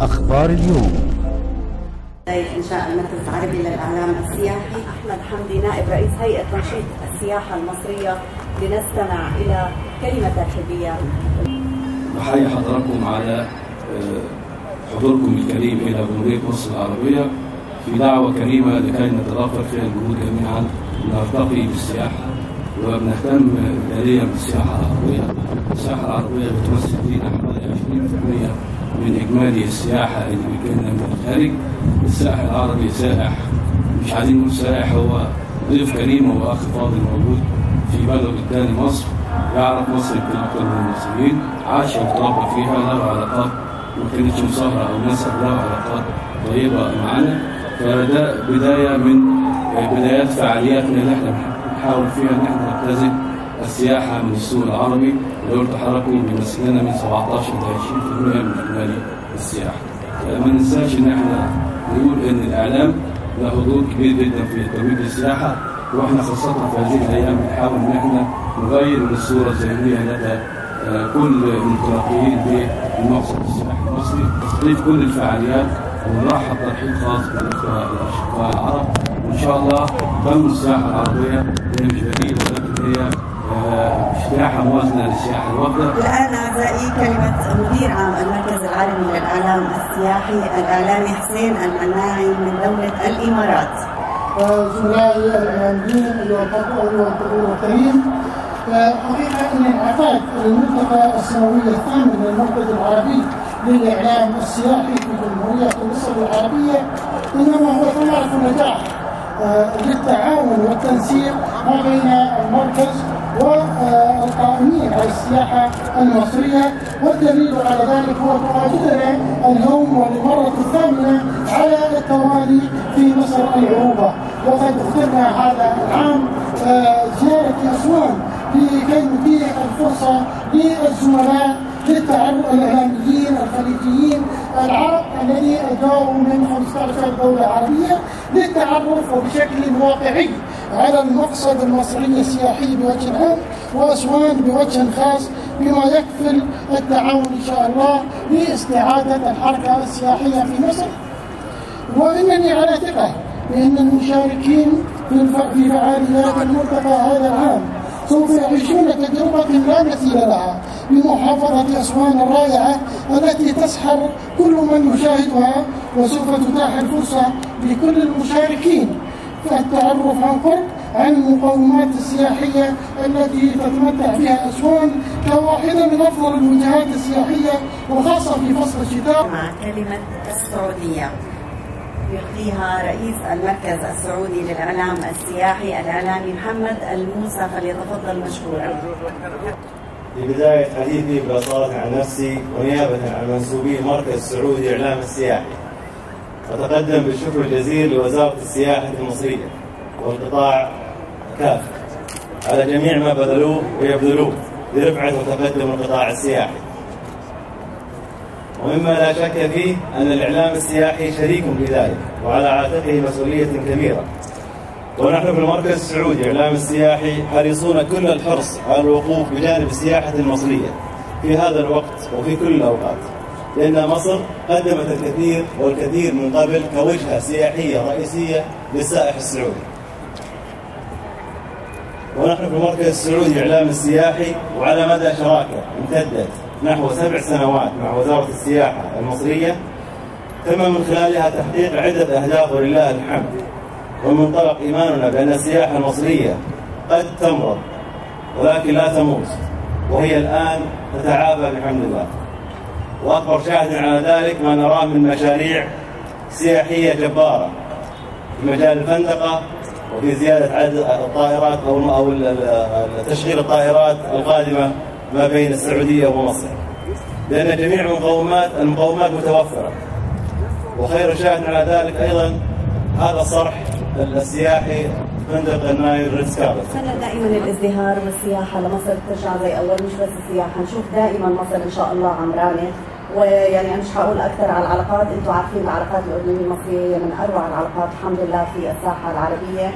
أخبار اليوم. بداية إنشاء المركز العربي للإعلام السياحي، أحمد حمدي نائب رئيس هيئة تنشيط السياحة المصرية لنستمع إلى كلمة ترحيبية. أحيي حضراتكم على حضوركم الكريم إلى جمهورية مصر العربية في دعوة كريمة لكي نتضافر فيها الجهود جميعا ونرتقي بالسياحة وبنهتم إداريا بالسياحة العربية. السياحة العربية بتمثل فينا حوالي 20% من إجمالي السياحة اللي بتجينا من الخارج. السائح العربي سائح، مش عايزين نقول سائح، هو ضيف كريم وأخ فاضل موجود في بلده الثاني مصر، يعرف مصر يمكن أكثر من المصريين، عاش وتربى فيها، له علاقات، ما كانتش مصاهرة أو نسب، له علاقات طيبة معانا. فده بداية من بدايات فعالياتنا اللي احنا بنحاول فيها ان احنا نبتزج السياحة من السوق العربي، ودول تحركوا بيمثلنا من 17 ل 20% من اجمالي السياحة. ما ننساش ان احنا نقول ان الاعلام له دور كبير جدا في ترويج السياحة، واحنا خاصة في هذه الايام بنحاول ان احنا نغير من الصورة زي هي لدى كل المتلقيين بالمقصد السياحي المصري، تضيف كل الفعاليات ونرحب ترحيب خاص بالاشقاء العرب، وان شاء الله تنمو السياحه العربيه. هي مش بديل ولكن هي سياحه موازنه للسياحه الواحده. الان اعزائي كلمه مدير عام المركز العربي للاعلام السياحي الاعلامي حسين المناعي من دوله الامارات. بسم الله الرحمن الرحيم، الوطني الكريم، حقيقه ان انعقاد المنطقه السنويه الثامنه للمركز العربي للإعلام السياحي في جمهورية مصر العربية إنما هو ثمرة نجاح للتعاون والتنسيق ما بين المركز والقائمين على السياحة المصرية، والدليل على ذلك هو تواجدنا اليوم وللمرة الثامنة على التوالي في مصر العروبة، وقد اخترنا هذا العام زيارة أسوان لكي نتيح الفرصة للزملاء للتعرف الإعلاميين الخليجيين العرب الذين جاءوا من 15 دولة عربية للتعرف وبشكل واقعي على المقصد المصري السياحي بوجه عام، وأسوان بوجه خاص، بما يكفل التعاون إن شاء الله لاستعادة الحركة السياحية في مصر. وإنني على ثقة بأن المشاركين في فعاليات الملتقى هذا العام سوف يعيشون تجربة لا مثيل لها بمحافظة أسوان الرائعة التي تسحر كل من يشاهدها، وسوف تتاح الفرصة لكل المشاركين التعرف عن قرب عن المقومات السياحية التي تتمتع بها أسوان كواحدة من أفضل الوجهات السياحية وخاصة في فصل الشتاء. مع كلمة السعودية يلقيها رئيس المركز السعودي للإعلام السياحي الإعلامي محمد الموسى، فليتفضل مشكورا. في بداية حديثي بأصالة عن نفسي ونيابة عن منسوبي المركز السعودي للإعلام السياحي، أتقدم بالشكر الجزيل لوزارة السياحة المصرية والقطاع كافة على جميع ما بذلوه ويبذلوه لرفعة وتقدم القطاع السياحي. ومما لا شك فيه أن الإعلام السياحي شريك في ذلك وعلى عاتقه مسؤولية كبيرة، ونحن في المركز السعودي للإعلام السياحي حريصون كل الحرص على الوقوف بجانب السياحة المصرية في هذا الوقت وفي كل الأوقات، لأن مصر قدمت الكثير والكثير من قبل كوجهة سياحية رئيسية للسائح السعودي. ونحن في المركز السعودي للإعلام السياحي وعلى مدى شراكة امتدت نحو 7 سنوات مع وزارة السياحة المصرية تم من خلالها تحقيق عدة أهداف ولله الحمد، ومن منطلق إيماننا بأن السياحة المصرية قد تمرض ولكن لا تموت، وهي الآن تتعافى بحمد الله. وأكبر شاهد على ذلك ما نراه من مشاريع سياحية جبارة في مجال الفندقة وفي زيادة عدد الطائرات أو تشغيل الطائرات القادمة ما بين السعودية ومصر، لأن جميع المقومات متوفرة. وخير شاهد على ذلك أيضا هذا الصرح السياحي فندق النايل ريزكابف. سند دائما الازدهار والسياحة لمصر ترجع زي أول، مش بس السياحة، نشوف دائما مصر إن شاء الله عمرانة. ويعني أنا مش هقول أكثر على العلاقات، أنتم عارفين العلاقات الأردنية المصرية من أروع العلاقات الحمد لله في الساحة العربية.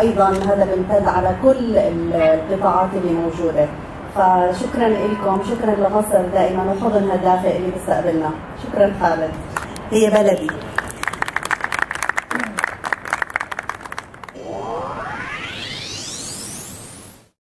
أيضا هذا بيمتد على كل القطاعات اللي موجودة، فشكرا لكم، شكرا لمصر دائما وحضنها الدافئ اللي بيستقبلنا. شكرا خالد، هي بلدي.